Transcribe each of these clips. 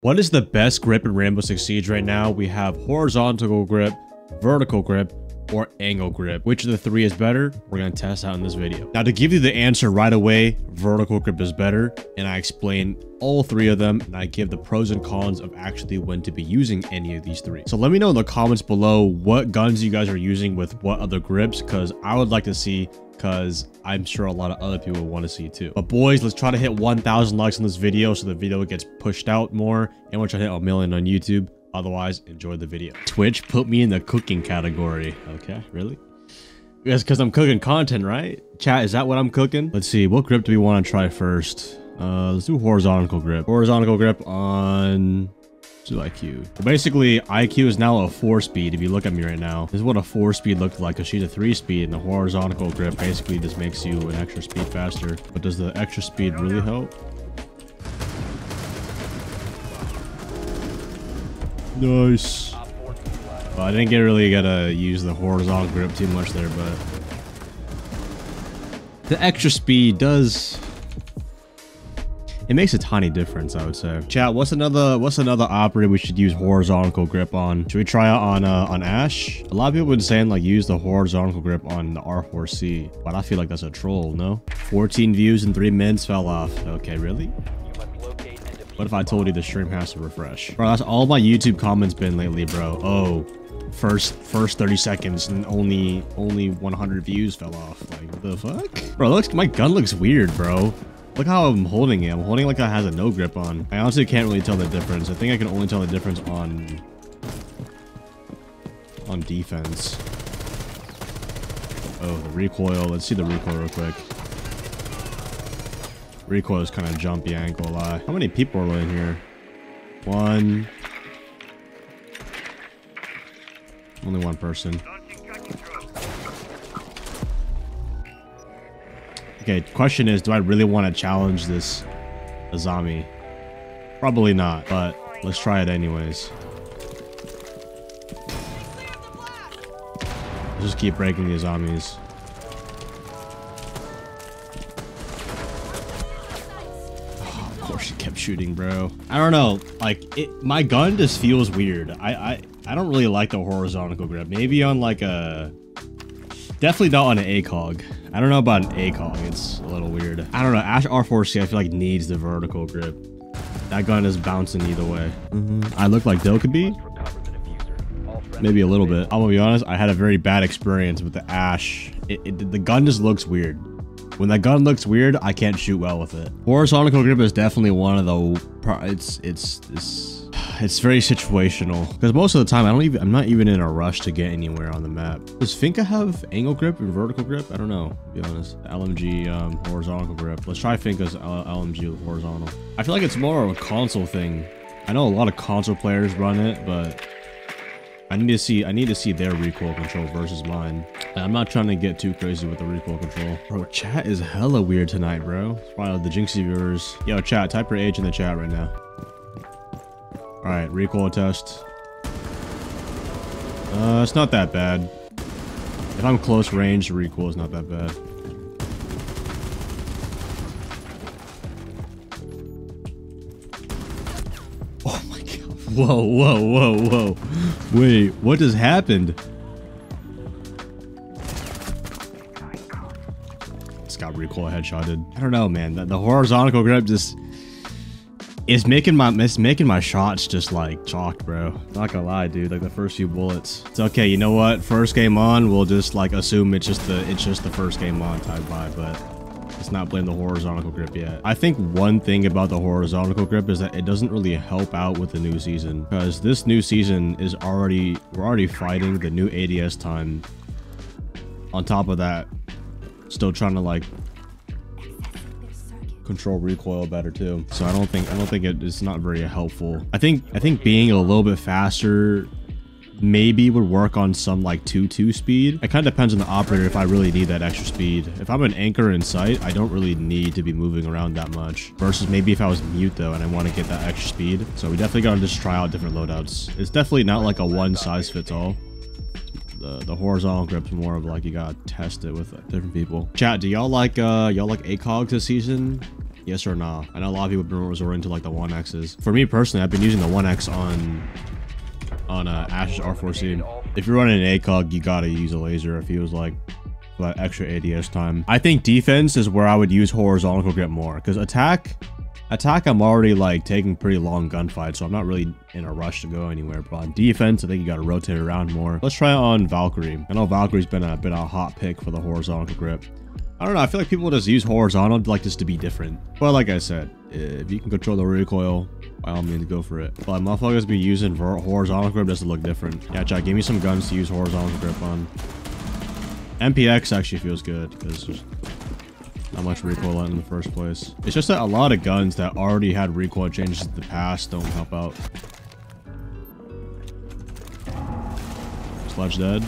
What is the best grip in Rainbow Six Siege right now? We have horizontal grip, vertical grip, or angle grip. Which of the three is better? We're going to test out in this video. Now, to give you the answer right away, vertical grip is better, and I explain all three of them, and I give the pros and cons of actually when to be using any of these three. So let me know in the comments below what guns you guys are using with what other grips, because I would like to see, because I'm sure a lot of other people want to see too. But boys, let's try to hit 1,000 likes on this video so the video gets pushed out more, and we're trying to hit 1,000,000 on YouTube. Otherwise, enjoy the video. Twitch put me in the cooking category. Okay, really? That's because I'm cooking content, right? Chat, is that what I'm cooking? Let's see, what grip do we want to try first? Let's do horizontal grip. Horizontal grip on... let's do IQ. Basically, IQ is now a 4-speed if you look at me right now. This is what a 4-speed looked like, because she's a 3-speed, and the horizontal grip basically just makes you an extra speed faster. But does the extra speed really help? Nice. Well, I didn't really gotta use the horizontal grip too much there, but the extra speed does. It makes a tiny difference, I would say. Chat, what's another operator we should use horizontal grip on? Should we try out on Ash? A lot of people have been saying like use the horizontal grip on the R4C, but I feel like that's a troll. No, 14 views in 3 minutes fell off. Okay, really? What if I told you the stream has to refresh? Bro, that's all my YouTube comments been lately, bro. Oh, first 30 seconds and only 100 views fell off. Like, what the fuck? Bro, looks, my gun looks weird, bro. Look how I'm holding it. I'm holding it like it has a no grip on. I honestly can't really tell the difference. I think I can only tell the difference on defense. Oh, the recoil. Let's see the recoil real quick. Recoil is kind of jumpy, I ain't gonna lie. How many people are in here? Only one person. Okay, question is, do I really want to challenge this Azami? Probably not, but let's try it anyways. Let's just keep breaking the Azamis. Shooting, bro. I don't know, like it, my gun just feels weird. I don't really like the horizontal grip. Maybe on like a, definitely not on an ACOG. I don't know about an ACOG, it's a little weird. I don't know. Ash R4C I feel like needs the vertical grip. That gun is bouncing either way. I look like Dilkeby, maybe a little bit. I'm gonna be honest, I had a very bad experience with the Ash. The gun just looks weird. When that gun looks weird, I can't shoot well with it. Horizontal grip is definitely one of the... It's very situational. Because most of the time, I'm not even in a rush to get anywhere on the map. Does Finka have angle grip and vertical grip? I don't know, to be honest. LMG horizontal grip. Let's try Finka's LMG horizontal. I feel like it's more of a console thing. I know a lot of console players run it, but... I need to see their recoil control versus mine. I'm not trying to get too crazy with the recoil control. Bro, chat is hella weird tonight, bro. It's probably the Jinxie viewers. Yo, chat, type your age in the chat right now. All right, recoil test. It's not that bad. If I'm close range, recoil is not that bad. Whoa, whoa, whoa, whoa. Wait, what just happened? Just got recoil headshotted. I don't know, man. The horizontal grip just is making my shots just like chalked, bro. Not gonna lie, dude. Like the first few bullets. It's okay, you know what? First game on, we'll just like assume it's just the first game on type vibe, but let's not blame the horizontal grip yet. I think one thing about the horizontal grip is that it doesn't really help out with the new season, because this new season is we're already fighting the new ADS time. On top of that, still trying to like control recoil better too. So I don't think it's not very helpful. I think being a little bit faster maybe would work on some like 2-2 speed. It kind of depends on the operator if I really need that extra speed. If I'm an anchor in sight, I don't really need to be moving around that much. Versus maybe if I was mute though and I want to get that extra speed. So we definitely gotta just try out different loadouts. It's definitely not like a one size fits all. The horizontal grip's more of like you gotta test it with different people. Chat, do y'all like ACOGs this season? Yes or nah? I know a lot of people have been resorting to like the 1Xs. For me personally, I've been using the 1X on Ash's R4C. If you're running an ACOG, you gotta use a laser if he was like that extra ADS time. I think defense is where I would use horizontal grip more, because attack I'm already like taking pretty long gunfights, so I'm not really in a rush to go anywhere. But on defense, I think you got to rotate around more. Let's try on Valkyrie. I know Valkyrie's been a hot pick for the horizontal grip. I don't know, I feel like people just use horizontal like just to be different. But like I said, if you can control the recoil, by all means go for it. But motherfuckers be using horizontal grip just to look different. Yeah, chat, give me some guns to use horizontal grip on. MPX actually feels good because there's not much recoil in the first place. It's just that a lot of guns that already had recoil changes in the past don't help out. Sledge dead.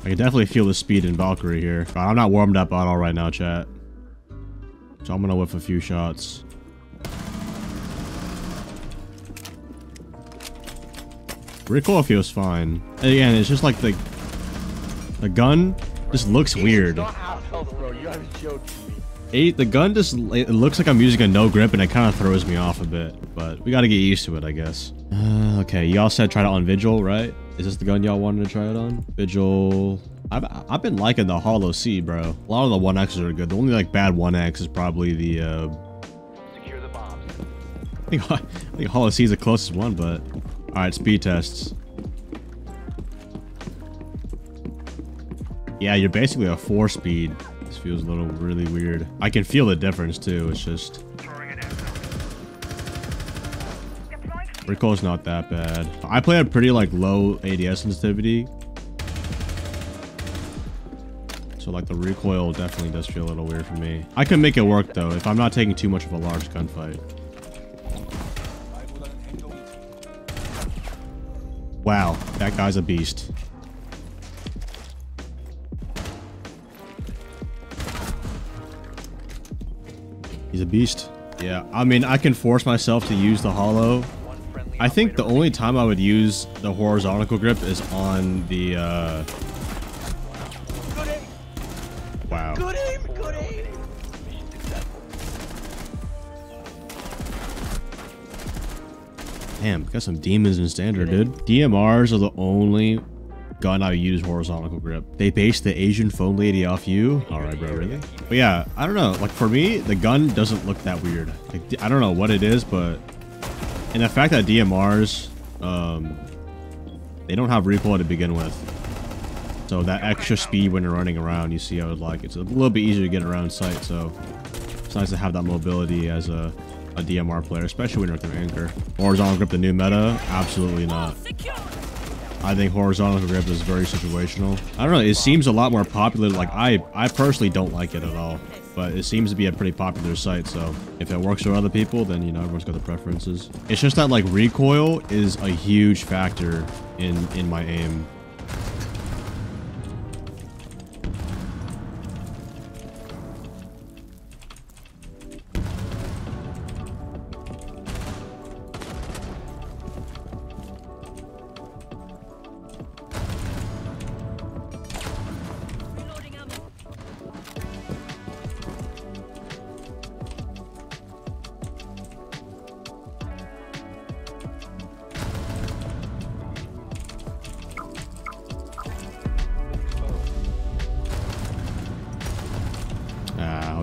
I can definitely feel the speed in Valkyrie here. God, I'm not warmed up at all right now, chat. So I'm gonna whiff a few shots. Recoil feels fine. And again, it's just like the gun just looks weird. The gun just, it looks like I'm using a no grip and it kind of throws me off a bit, but we got to get used to it, I guess. Okay, y'all said try it on Vigil, right? Is this the gun y'all wanted to try it on? Vigil. I've been liking the Hollow C, bro. A lot of the 1Xs are good. The only like bad 1X is probably the secure the bomb. I think Hollow C is the closest one, but all right, speed tests. Yeah, you're basically a 4-speed. This feels a little really weird. I can feel the difference too. It's just recoil's not that bad. I play a pretty like low ADS sensitivity, so like the recoil definitely does feel a little weird for me. I can make it work though if I'm not taking too much of a large gunfight. Wow, that guy's a beast. He's a beast. Yeah, I mean, I can force myself to use the hollow. I think the only time I would use the horizontal grip is on the, Good aim. Wow. Good aim, good aim. Damn, got some demons in standard, dude. DMRs are the only gun I use horizontal grip. They base the Asian phone lady off you. All right, bro, really? But yeah, I don't know. Like for me, the gun doesn't look that weird. Like I don't know what it is, but and the fact that DMRs, they don't have recoil to begin with, so that extra speed when you're running around, you see, I would like it's a little bit easier to get around sight. So it's nice to have that mobility as a DMR player, especially when you're with an anchor. Horizontal grip, the new meta? Absolutely not. I think horizontal grip is very situational. I don't know, it seems a lot more popular. Like I personally don't like it at all, but it seems to be a pretty popular site. So if it works for other people, then you know, everyone's got their preferences. It's just that like recoil is a huge factor in my aim.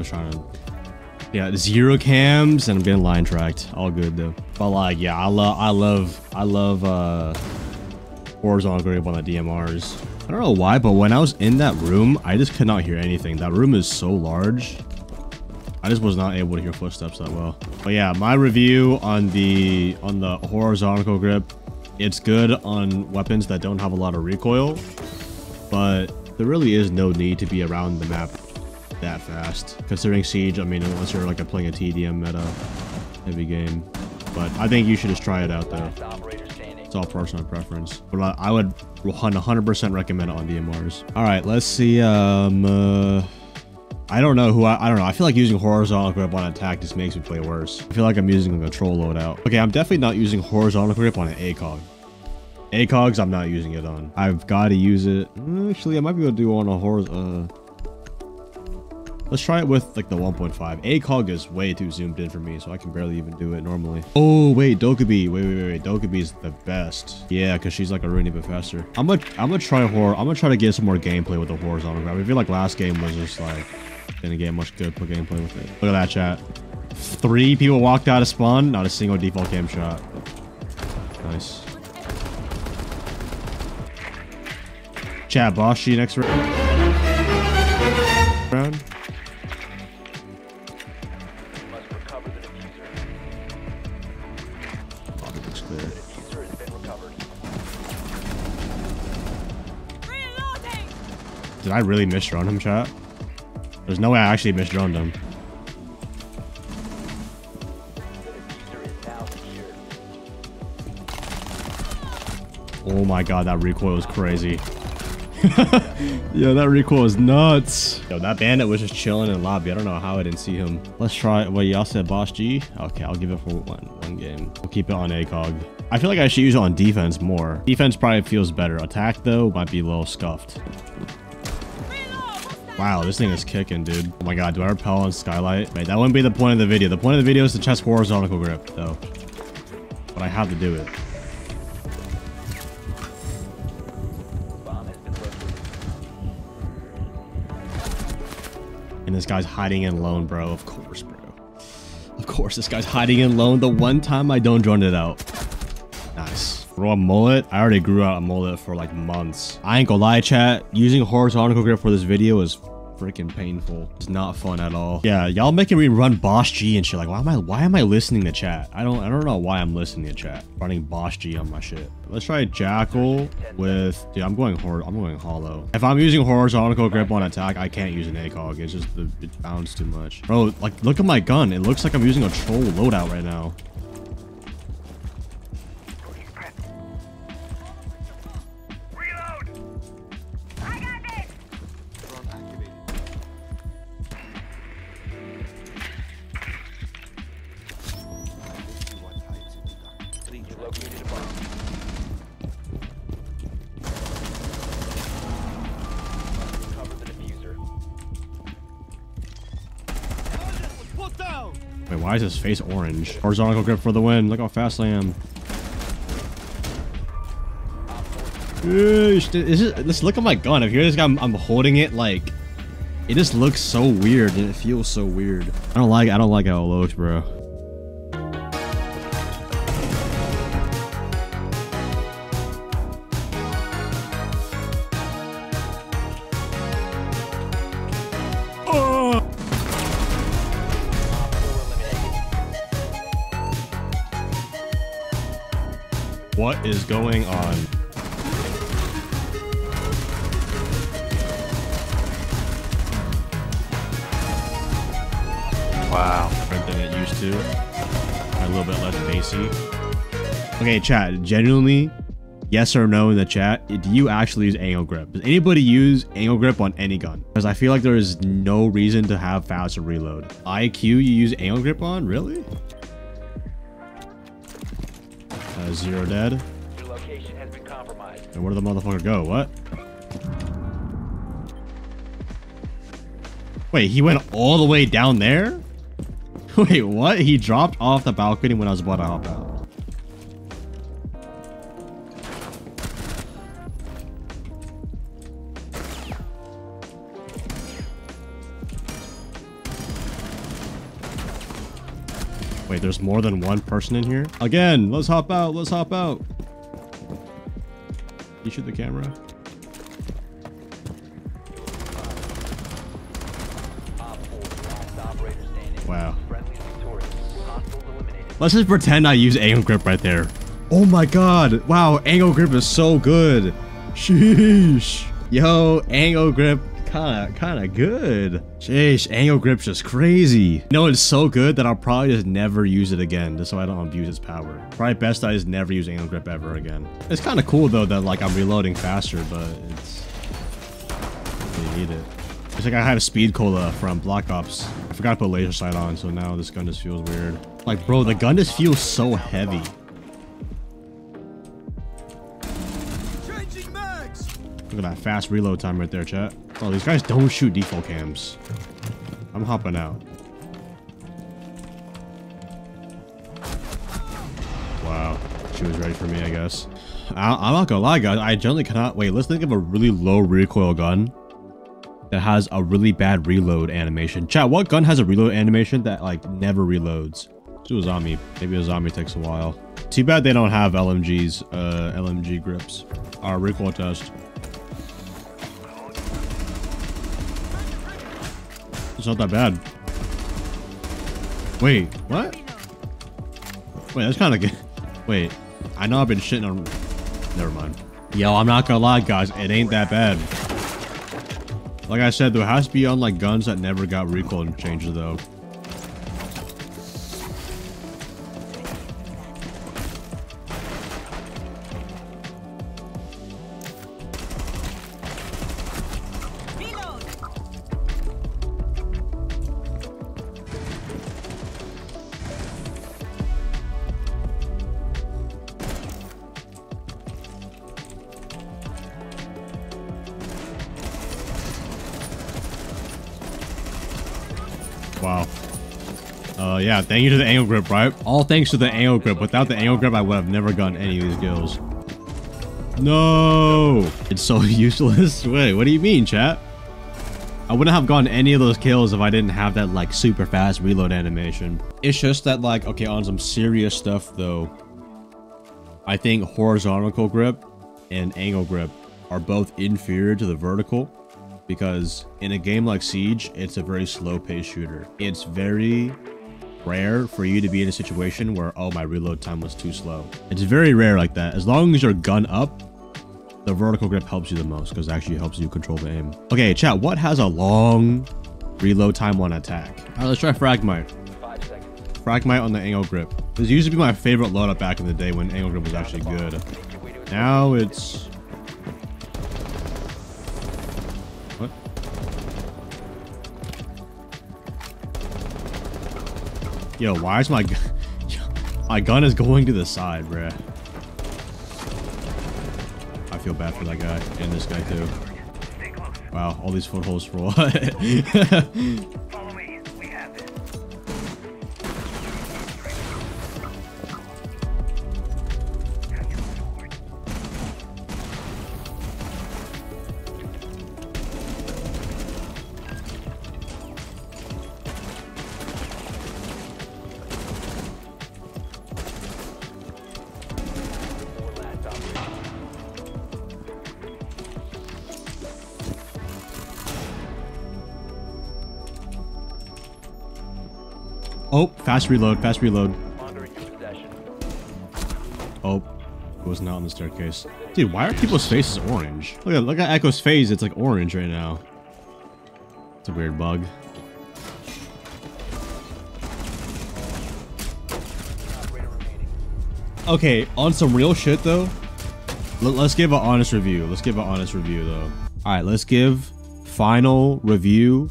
Trying to, yeah, zero cams and I'm getting line tracked. All good though. But like, yeah, I love horizontal grip on the DMRs. I don't know why, but when I was in that room, I just could not hear anything. That room is so large. I just was not able to hear footsteps that well. But yeah, my review on the horizontal grip, it's good on weapons that don't have a lot of recoil, but there really is no need to be around the map that fast, considering Siege. I mean, unless you're like playing a TDM meta heavy game, but I think you should just try it out though. It's all personal preference, but I would 100% recommend it on DMRs. All right, let's see. I don't know who I don't know. I feel like using horizontal grip on attack just makes me play worse. I feel like I'm using a control loadout. Okay, I'm definitely not using horizontal grip on an ACOG. ACOGs, I'm not using it on. I've got to use it. Actually, I might be able to do on a Let's try it with like the 1.5. ACOG is way too zoomed in for me, so I can barely even do it normally. Oh wait, Dokkaebi. Wait. Dokkaebi is the best. Yeah, because she's like a really bit faster. I'm gonna try horror. I'm gonna try to get some more gameplay with the horizontal grab. I feel like last game was just like didn't get much good gameplay with it. Look at that, chat. 3 people walked out of spawn. Not a single default cam shot. Nice. Chat, Boshi next round. Did I really misdrone him, chat? There's no way I actually misdroned him. Oh my god, that recoil was crazy. Yo, that recoil was nuts. Yo, that bandit was just chilling in lobby. I don't know how I didn't see him. Let's try it. Well, y'all said Boss G? Okay, I'll give it for one game. We'll keep it on ACOG. I feel like I should use it on defense more. Defense probably feels better. Attack, though, might be a little scuffed. Wow, this thing is kicking, dude. Oh my god, do I repel on Skylight? Mate, that wouldn't be the point of the video. The point of the video is to test horizontal grip, though. But I have to do it. And this guy's hiding in lone, bro. Of course, bro. Of course, this guy's hiding in lone. The one time I don't drone it out. Nice. Raw mullet. I already grew out a mullet for like months. I ain't gonna lie, chat. Using horizontal grip for this video is freaking painful. It's not fun at all. Yeah, y'all making me run Boss G and shit. Like, why am I listening to chat? I don't know why I'm listening to chat. Running Boss G on my shit. Let's try Jackal with dude. I'm going hollow. If I'm using horizontal grip on attack, I can't use an ACOG. It's just it bounds too much. Bro, like look at my gun. It looks like I'm using a troll loadout right now. Wait, why is his face orange? Horizontal grip for the win. Look how fast I am. Let's look at my gun. If you hear this guy, I'm holding it like it just looks so weird and it feels so weird. I don't like how it looks, bro. What is going on? Wow. Different than it used to. A little bit less bassy. Okay, chat. Genuinely, yes or no in the chat. Do you actually use angle grip? Does anybody use angle grip on any gun? Because I feel like there is no reason to have faster reload. IQ, you use angle grip on? Really? 0 dead. Your location has been compromised. And where did the motherfucker go? What? Wait, he went all the way down there? Wait, what? He dropped off the balcony when I was about to hop out. Wait, there's more than one person in here? Again, let's hop out. Let's hop out. You shoot the camera. Wow. Let's just pretend I use angle grip right there. Oh my god. Wow, angle grip is so good. Sheesh. Yo, angle grip. Kinda good. Sheesh, angle grip's just crazy. No, it's so good that I'll probably just never use it again, just so I don't abuse its power. Probably best I just never use angle grip ever again. It's kinda cool though that like I'm reloading faster, but it's... I need it. It's like I have speed cola from Black Ops. I forgot to put laser sight on, so now this gun just feels weird. Like bro, the gun just feels so heavy. Look at that fast reload time right there, chat. Oh, these guys don't shoot default cams. I'm hopping out. Wow. She was ready for me, I guess. I'm not gonna lie, guys. I generally cannot... Wait, let's think of a really low recoil gun that has a really bad reload animation. Chat, what gun has a reload animation that, like, never reloads? Let's do Azami. Maybe Azami takes a while. Too bad they don't have LMGs, LMG grips. Our recoil test. It's not that bad. Wait, what? Wait, that's kind of good. Wait, I know I've been shitting on... Never mind. Yo, I'm not gonna lie, guys. It ain't that bad. Like I said, there has to be on, like, guns that never got recoil changes, though. Yeah, thank you to the angle grip, right? All thanks to the angle grip. Without the angle grip, I would have never gotten any of these kills. No! It's so useless. Wait, what do you mean, chat? I wouldn't have gotten any of those kills if I didn't have that, like, super fast reload animation. It's just that, like, okay, on some serious stuff, though, I think horizontal grip and angle grip are both inferior to the vertical because in a game like Siege, it's a very slow-paced shooter. It's very... rare for you to be in a situation where, oh, my reload time was too slow. It's very rare like that. As long as you're gun up, the vertical grip helps you the most because it actually helps you control the aim. Okay, chat, what has a long reload time on attack? All right, let's try Fragmite. 5 seconds. Fragmite on the angle grip. This used to be my favorite load up back in the day when angle grip was actually good. Now it's... Yo, why is my gun is going to the side, bruh? I feel bad for that guy and this guy too. Wow, all these footholds for what? Follow me. We have it. Oh, fast reload, fast reload. Oh, it was not on the staircase. Dude, why are people's faces orange? Look at Echo's face, it's like orange right now. It's a weird bug. Okay, on some real shit though, let's give an honest review. Let's give an honest review though. All right, let's give final review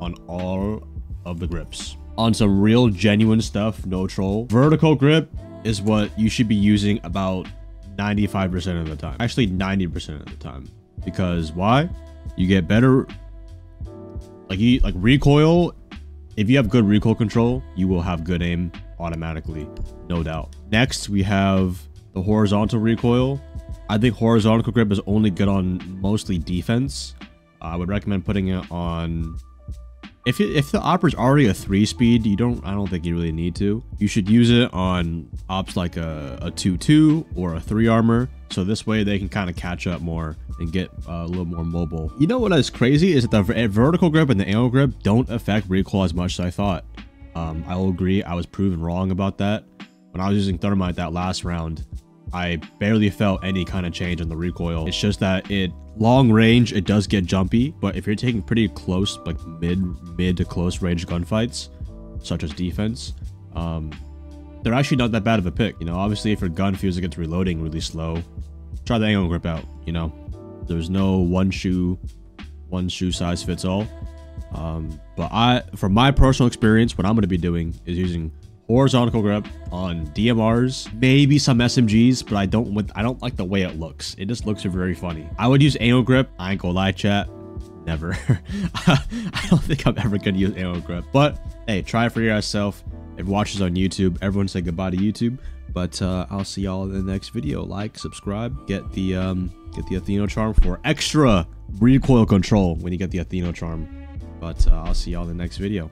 on all of the grips. On some real genuine stuff, no troll, vertical grip is what you should be using about 95% of the time, actually 90% of the time, because why? You get better, like, you like recoil. If you have good recoil control, you will have good aim automatically, no doubt. Next we have the horizontal recoil. I think horizontal grip is only good on mostly defense. I would recommend putting it on... If the opera's already a 3-speed, I don't think you really need to. You should use it on ops like a 2-2 or a 3-armor, so this way they can kind of catch up more and get a little more mobile. You know what is crazy is that the vertical grip and the angle grip don't affect recoil as much as I thought. I will agree, I was proven wrong about that. When I was using Thermite that last round, I barely felt any kind of change on the recoil. It's just that it long range, it does get jumpy, but if you're taking pretty close, like mid to close range gunfights, such as defense, they're actually not that bad of a pick. You know, obviously if your gun feels like it's reloading really slow, try the angle grip out, you know? There's no one shoe size fits all. But from my personal experience, what I'm gonna be doing is using horizontal grip on DMRs, maybe some SMGs, but I don't like the way it looks. It just looks very funny. I would use angle grip. I ain't gonna lie, chat. never. I don't think I'm ever going to use AO grip, but hey, try it for yourself. It watches on YouTube. Everyone say goodbye to YouTube, but I'll see y'all in the next video. Like, subscribe, get the Athena charm for extra recoil control when you get the Athena charm, but I'll see y'all in the next video.